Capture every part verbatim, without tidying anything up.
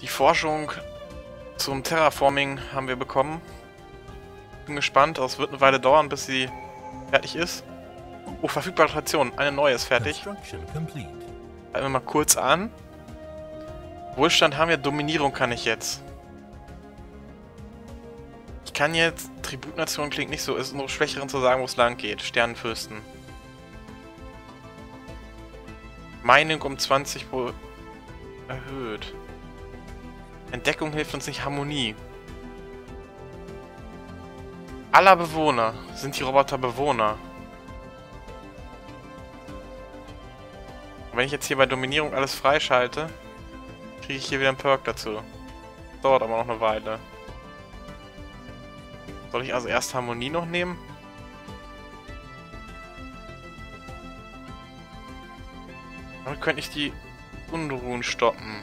Die Forschung zum Terraforming haben wir bekommen. Bin gespannt, es wird eine Weile dauern, bis sie fertig ist. Oh, verfügbare Station, eine neue ist fertig. Halten wir mal kurz an. Wohlstand haben wir, Dominierung kann ich jetzt. Ich kann jetzt, Tributnation klingt nicht so, ist nur Schwächeren zu sagen, wo es lang geht. Sternenfürsten. Meinung um zwanzig Prozent erhöht. Entdeckung hilft uns nicht, Harmonie. Aller Bewohner. Sind die Roboter Bewohner? Und wenn ich jetzt hier bei Dominierung alles freischalte, kriege ich hier wieder einen Perk dazu. Dauert aber noch eine Weile. Soll ich also erst Harmonie noch nehmen? Damit könnte ich die Unruhen stoppen.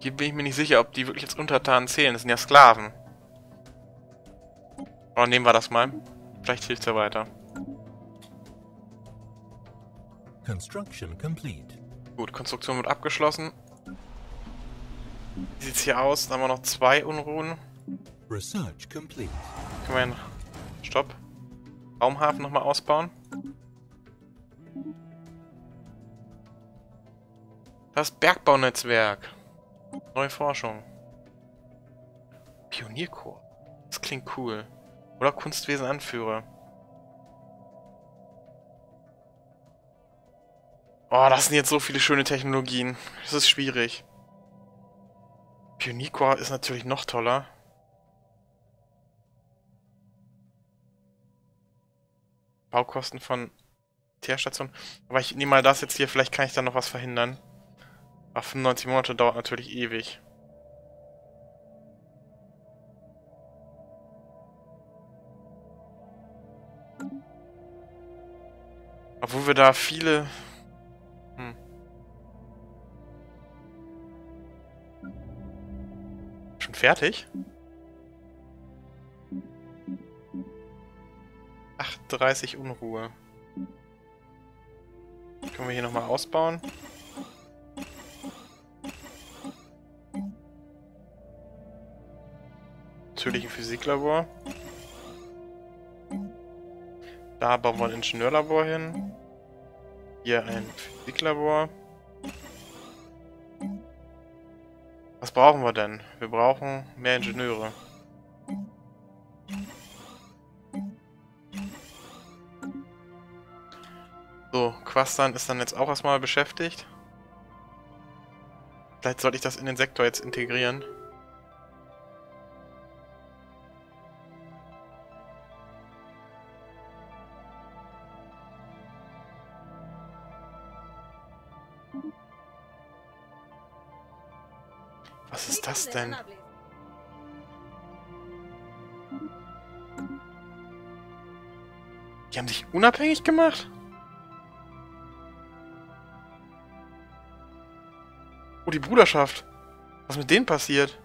Hier bin ich mir nicht sicher, ob die wirklich als Untertanen zählen. Das sind ja Sklaven. Oder nehmen wir das mal. Vielleicht hilft es ja weiter. Construction complete. Gut, Konstruktion wird abgeschlossen. Wie sieht es hier aus? Dann haben wir noch zwei Unruhen. Research complete. Können wir einen Stopp. Raumhafen nochmal ausbauen. Das Bergbaunetzwerk. Neue Forschung. Pioniercore. Das klingt cool. Oder Kunstwesen Anführer. Oh, das sind jetzt so viele schöne Technologien. Das ist schwierig. Pioniercore ist natürlich noch toller. Baukosten von Terrastationen. Aber ich nehme mal das jetzt hier, vielleicht kann ich da noch was verhindern. Aber fünfundneunzig Monate dauert natürlich ewig. Obwohl wir da viele... Hm. Schon fertig? achtunddreißig Unruhe. Können wir hier nochmal ausbauen. Natürlich ein Physiklabor. Da bauen wir ein Ingenieurlabor hin. Hier ein Physiklabor. Was brauchen wir denn? Wir brauchen mehr Ingenieure. So, Quastern ist dann jetzt auch erstmal beschäftigt. Vielleicht sollte ich das in den Sektor jetzt integrieren. Was ist das denn? Die haben sich unabhängig gemacht? Oh, die Bruderschaft. Was ist mit denen passiert?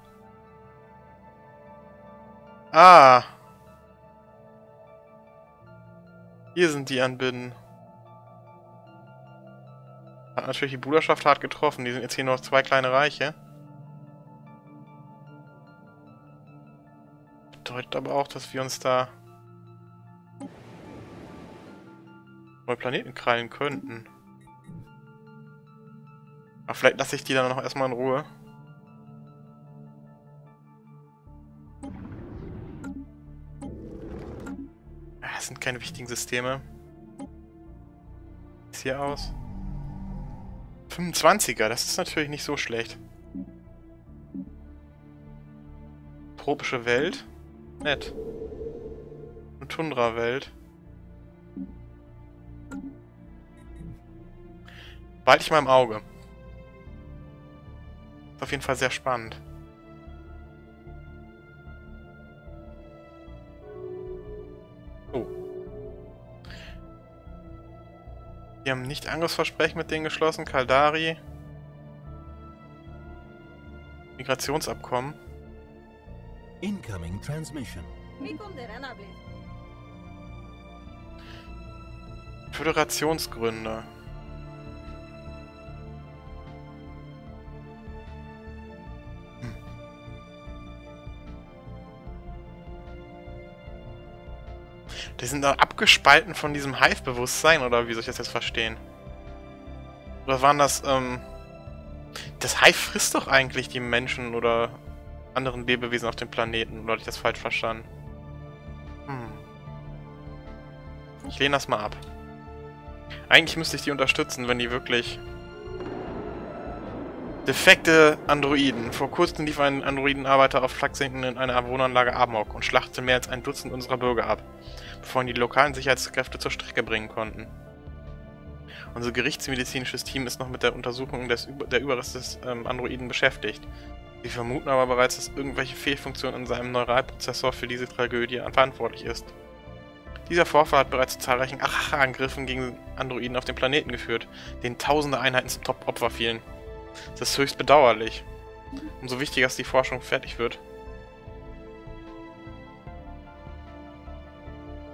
Ah. Hier sind die Anbinden. Hat natürlich die Bruderschaft hart getroffen. Die sind jetzt hier noch zwei kleine Reiche. Bedeutet aber auch, dass wir uns da neue Planeten krallen könnten. Aber vielleicht lasse ich die dann noch erstmal in Ruhe. Das sind keine wichtigen Systeme. Wie sieht es hier aus? fünfundzwanziger, das ist natürlich nicht so schlecht. Tropische Welt. Nett. Eine Tundra-Welt. Behalte ich mal im Auge. Auf jeden Fall sehr spannend. Oh. Wir haben nicht Angriffsversprechen mit denen geschlossen. Kaldari. Migrationsabkommen. Incoming Transmission. Föderationsgründe. Die sind dann abgespalten von diesem Hive-Bewusstsein, oder wie soll ich das jetzt verstehen? Oder waren das, ähm... das Hive frisst doch eigentlich die Menschen oder anderen Lebewesen auf dem Planeten, oder hatte ich das falsch verstanden? Hm. Ich lehne das mal ab. Eigentlich müsste ich die unterstützen, wenn die wirklich... Defekte Androiden. Vor kurzem lief ein Androidenarbeiter auf Flachsinken in einer Wohnanlage Amok und schlachtete mehr als ein Dutzend unserer Bürger ab, bevor ihn die lokalen Sicherheitskräfte zur Strecke bringen konnten. Unser gerichtsmedizinisches Team ist noch mit der Untersuchung des, der Überreste des ähm, Androiden beschäftigt. Sie vermuten aber bereits, dass irgendwelche Fehlfunktionen in seinem Neuralprozessor für diese Tragödie verantwortlich ist. Dieser Vorfall hat bereits zu zahlreichen Achacha-Angriffen gegen Androiden auf dem Planeten geführt, denen tausende Einheiten zum Top-Opfer fielen. Das ist höchst bedauerlich. Umso wichtiger, dass die Forschung fertig wird.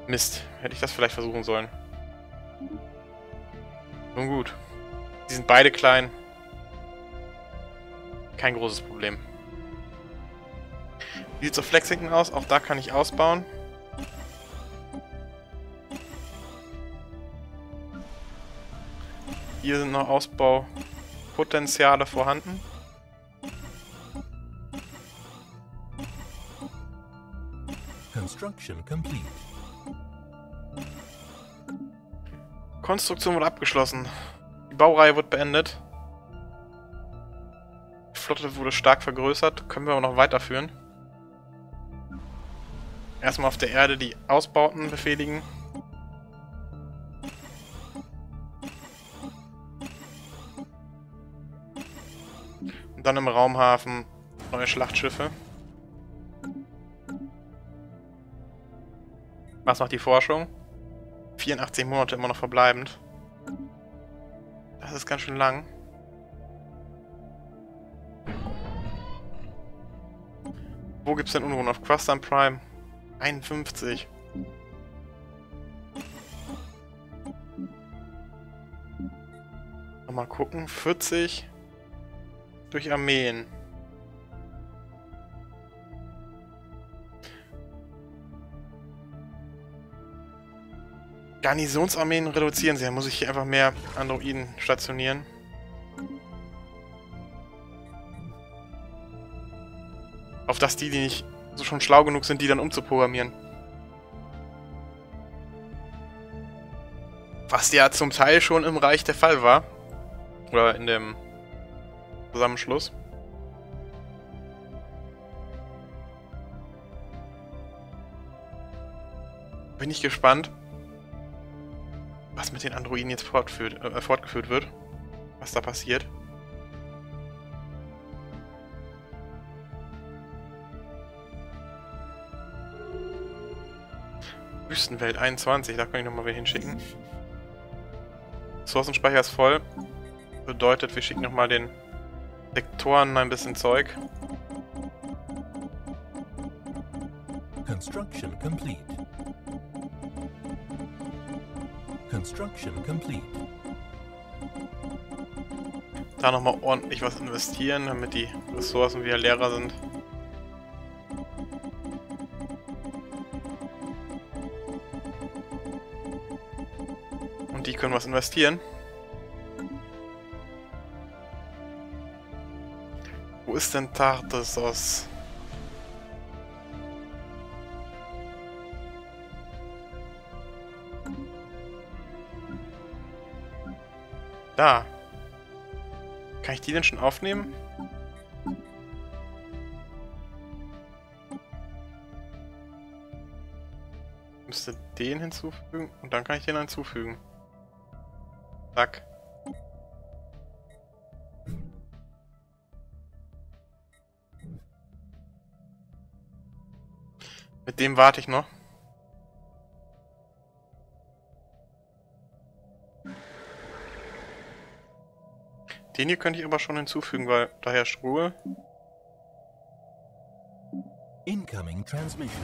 Mist, hätte ich das vielleicht versuchen sollen. Nun gut. Die sind beide klein. Kein großes Problem. Wie sieht es auf Flachsinken aus? Auch da kann ich ausbauen. Hier sind noch Ausbau... Potenziale vorhanden. Construction complete. Konstruktion wurde abgeschlossen. Die Baureihe wird beendet. Die Flotte wurde stark vergrößert. Können wir aber noch weiterführen. Erstmal auf der Erde die Ausbauten befehligen. Dann im Raumhafen neue Schlachtschiffe. Was macht die Forschung? vierundachtzig Monate immer noch verbleibend. Das ist ganz schön lang. Wo gibt es denn Unruhen? Auf Quastern Prime? einundfünfzig. Nochmal gucken. vierzig... Durch Armeen. Garnisonsarmeen reduzieren sie. Da muss ich hier einfach mehr Androiden stationieren. Auf dass die, die nicht so schon schlau genug sind, die dann umzuprogrammieren. Was ja zum Teil schon im Reich der Fall war. Oder in dem... Zusammenschluss. Bin ich gespannt, was mit den Androiden jetzt fortführt, äh, fortgeführt wird, was da passiert. Wüstenwelt einundzwanzig, da kann ich nochmal wen hinschicken. Ressourcenspeicher ist voll. Bedeutet, wir schicken nochmal den Sektoren ein bisschen Zeug. Construction complete. Construction complete. Da nochmal ordentlich was investieren, damit die Ressourcen wieder leerer sind. Und die können was investieren. Wo ist denn Tartessos? Da. Kann ich die denn schon aufnehmen? Ich müsste den hinzufügen und dann kann ich den hinzufügen. Zack. Mit dem warte ich noch. Den hier könnte ich aber schon hinzufügen, weil da herrscht Ruhe. Incoming Transmission.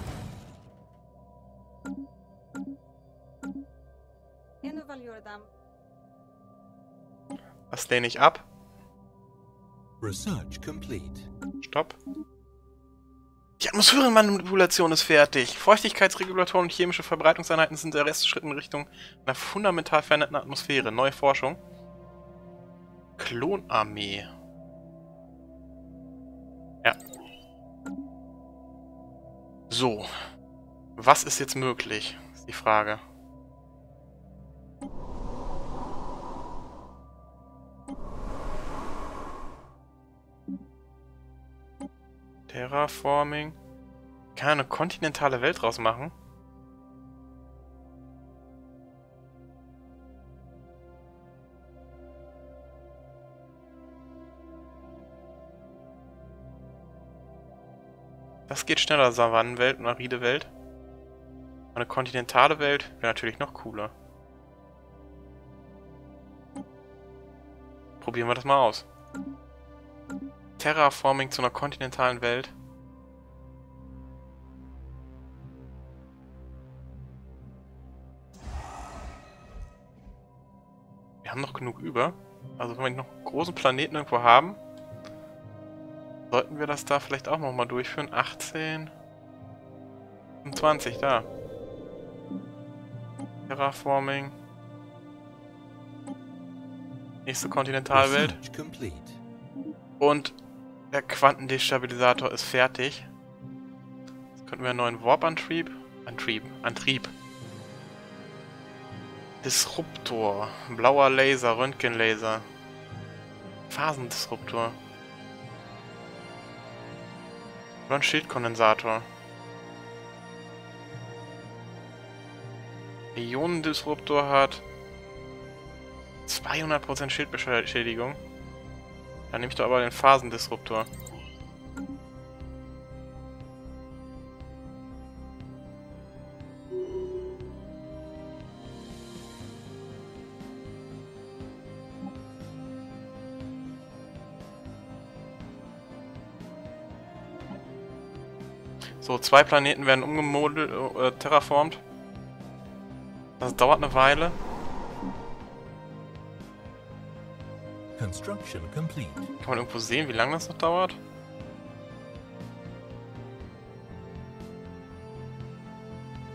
Das lehne ich ab. Research complete. Stopp. Die Atmosphärenmanipulation ist fertig. Feuchtigkeitsregulatoren und chemische Verbreitungseinheiten sind der Restschritt in Richtung einer fundamental veränderten Atmosphäre. Neue Forschung. Lohnarmee. Ja. So. Was ist jetzt möglich? Ist die Frage. Terraforming. Ich kann eine kontinentale Welt draus machen. Das geht schneller, Savannenwelt und aride Welt. Eine kontinentale Welt wäre natürlich noch cooler. Probieren wir das mal aus. Terraforming zu einer kontinentalen Welt. Wir haben noch genug über. Also wenn wir noch einen großen Planeten irgendwo haben, sollten wir das da vielleicht auch nochmal durchführen. achtzehn, fünfundzwanzig, da. Terraforming. Nächste Kontinentalwelt. Und der Quantendestabilisator ist fertig. Jetzt könnten wir einen neuen Warp-Antrieb. Antrieb. Antrieb. Disruptor. Blauer Laser, Röntgenlaser. Phasendisruptor. Oder ein Schildkondensator. Ionendisruptor hat zweihundert Prozent Schildbeschädigung. Dann nehme ich doch aber den Phasendisruptor. So, zwei Planeten werden umgemodelt, äh, terraformt. Das dauert eine Weile. Construction complete. Kann man irgendwo sehen, wie lange das noch dauert?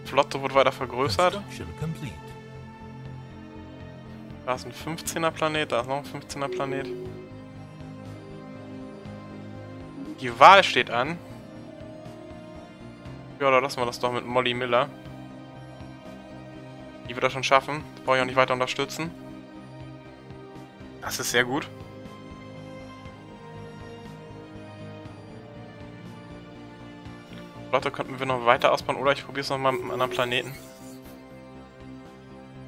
Flotte wurde weiter vergrößert. Da ist ein fünfzehner Planet, da ist noch ein fünfzehner Planet. Die Wahl steht an. Ja, da lassen wir das doch mit Molly Miller. Die wird das schon schaffen. Das brauche ich auch nicht weiter unterstützen. Das ist sehr gut. Leute, könnten wir noch weiter ausbauen oder ich probiere es nochmal mit einem anderen Planeten.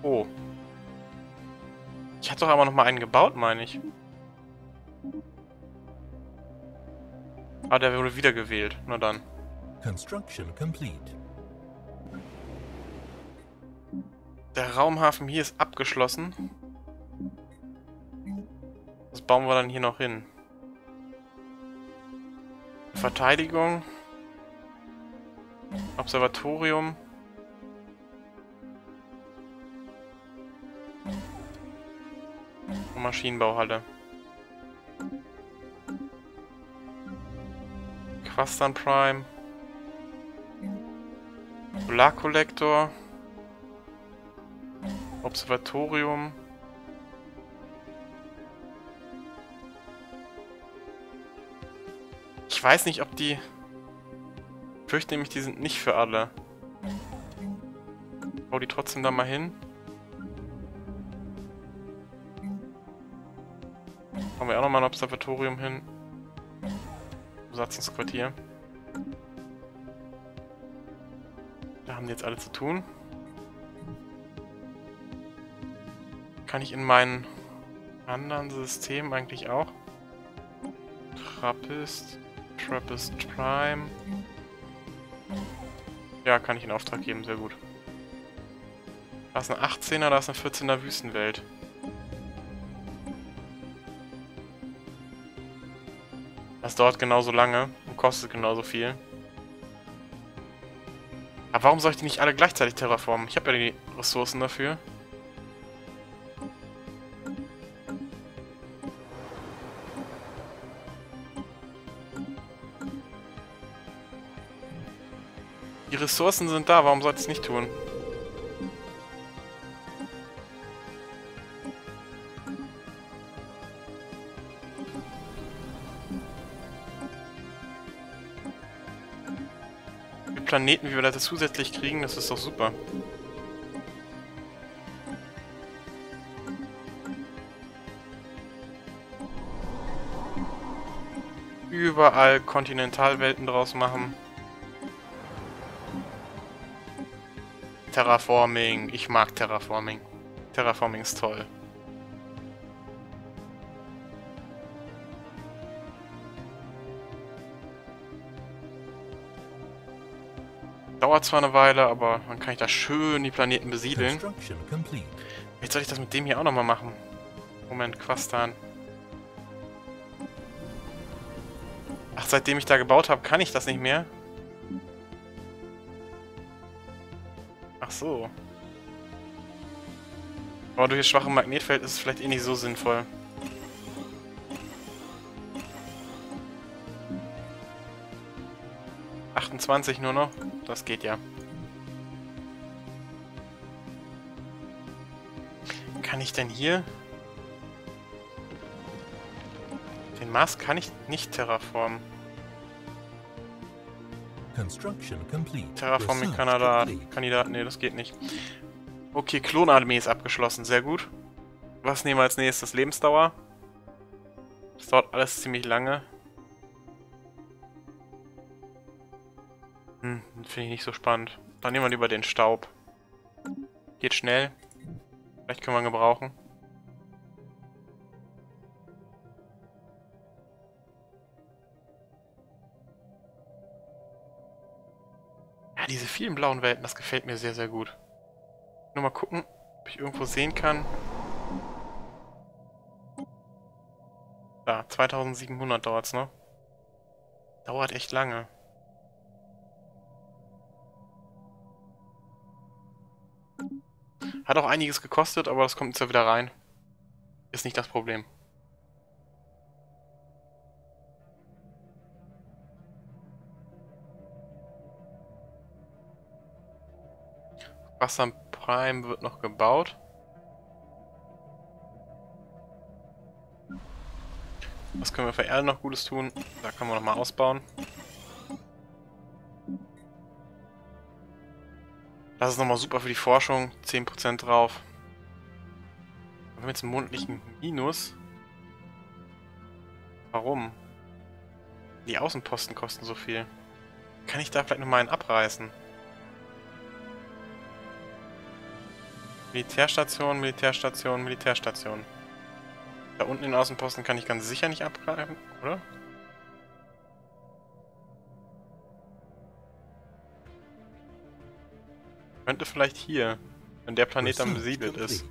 Oh. Ich hatte doch aber nochmal einen gebaut, meine ich. Ah, der wurde wiedergewählt. Na dann. Construction complete. Der Raumhafen hier ist abgeschlossen. Was bauen wir dann hier noch hin? Verteidigung. Observatorium. Und Maschinenbauhalle. Quastern Prime. Solarkollektor. Observatorium. Ich weiß nicht, ob die... Ich fürchte nämlich, die sind nicht für alle. Ich baue die trotzdem da mal hin. Machen wir auch nochmal ein Observatorium hin. Besatzungsquartier. Da haben die jetzt alle zu tun. Kann ich in meinen anderen Systemen eigentlich auch? Trappist, Trappist Prime. Ja, kann ich in Auftrag geben, sehr gut. Da ist eine achtzehner, da ist eine vierzehner Wüstenwelt. Das dauert genauso lange und kostet genauso viel. Aber warum soll ich die nicht alle gleichzeitig terraformen? Ich habe ja die Ressourcen dafür. Ressourcen sind da, warum sollte ich es nicht tun? Die Planeten, wie wir das zusätzlich kriegen, das ist doch super. Überall Kontinentalwelten draus machen. Terraforming. Ich mag Terraforming. Terraforming ist toll. Dauert zwar eine Weile, aber dann kann ich da schön die Planeten besiedeln. Jetzt soll ich das mit dem hier auch nochmal machen. Moment, Quastern. Ach, seitdem ich da gebaut habe, kann ich das nicht mehr. Ach so. Aber durch das schwache Magnetfeld ist es vielleicht eh nicht so sinnvoll. achtundzwanzig nur noch. Das geht ja. Kann ich denn hier... Den Mars kann ich nicht terraformen. Terraforming Kandidat. Kandidat, nee, das geht nicht. Okay, Klonarmee ist abgeschlossen, sehr gut. Was nehmen wir als nächstes? Lebensdauer. Das dauert alles ziemlich lange. Hm, finde ich nicht so spannend. Dann nehmen wir lieber den Staub. Geht schnell. Vielleicht können wir ihn gebrauchen. Diese vielen blauen Welten, das gefällt mir sehr, sehr gut. Nur mal gucken, ob ich irgendwo sehen kann. Da, zweitausendsiebenhundert dauert's noch. Dauert echt lange. Hat auch einiges gekostet, aber das kommt jetzt ja wieder rein. Ist nicht das Problem. Wasser Prime wird noch gebaut. Was können wir für Erde noch Gutes tun? Da können wir nochmal ausbauen. Das ist nochmal super für die Forschung. zehn Prozent drauf. Wir haben jetzt einen mondlichen Minus. Warum? Die Außenposten kosten so viel. Kann ich da vielleicht nochmal einen abreißen? Militärstation, Militärstation, Militärstation. Da unten den Außenposten kann ich ganz sicher nicht abgreifen, oder? Könnte vielleicht hier, wenn der Planet dann besiedelt ist.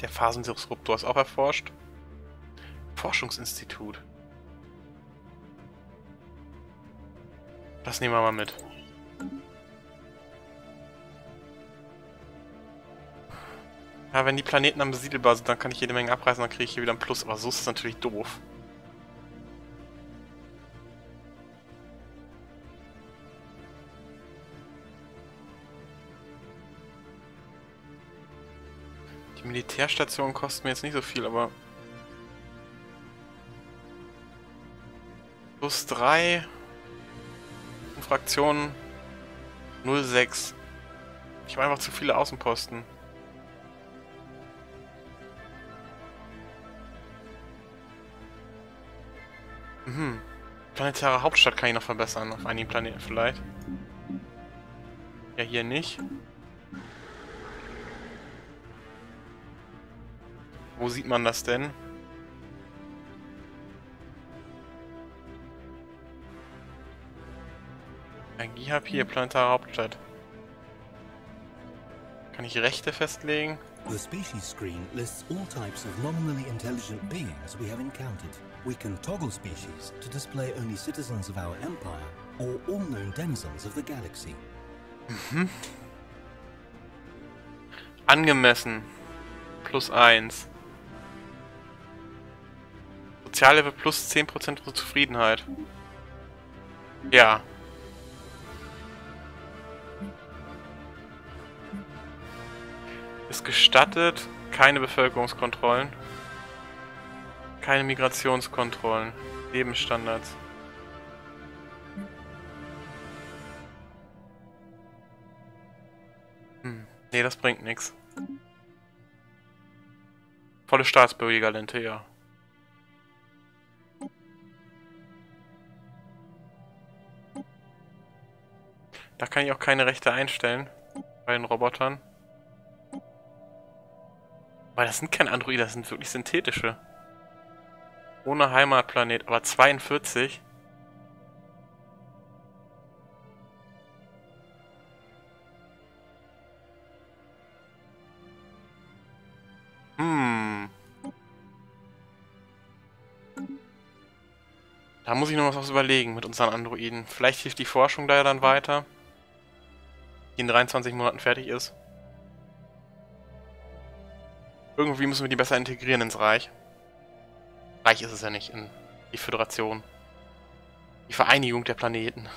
Der Phasendisruptor ist auch erforscht. Forschungsinstitut. Das nehmen wir mal mit. Ja, wenn die Planeten dann besiedelbar sind, dann kann ich jede Menge abreißen, dann kriege ich hier wieder einen Plus, aber so ist es natürlich doof. Die Militärstationen kosten mir jetzt nicht so viel, aber... Plus drei... Fraktionen... null Komma sechs. Ich habe einfach zu viele Außenposten. Mhm. Planetare Hauptstadt kann ich noch verbessern, auf einigen Planeten vielleicht. Ja, hier nicht. Wo sieht man das denn? Energie habe hier, planetare Hauptstadt. Kann ich Rechte festlegen? The species screen lists all types of nominally intelligent beings we have encountered. We can toggle species to display only citizens of our empire or all known denizens of the galaxy. Mhm. Angemessen. Plus eins. Soziallevel plus zehn Prozent Zufriedenheit. Ja. Ist gestattet. Keine Bevölkerungskontrollen. Keine Migrationskontrollen. Lebensstandards. Hm. Nee, das bringt nichts. Volle Staatsbürgerrente, ja. Da kann ich auch keine Rechte einstellen. Bei den Robotern. Weil das sind keine Androide, das sind wirklich synthetische. Ohne Heimatplanet, aber zweiundvierzig. Hm. Da muss ich noch was überlegen mit unseren Androiden. Vielleicht hilft die Forschung da ja dann weiter. Die in dreiundzwanzig Monaten fertig ist. Irgendwie müssen wir die besser integrieren ins Reich. Reich ist es ja nicht, in die Föderation. Die Vereinigung der Planeten.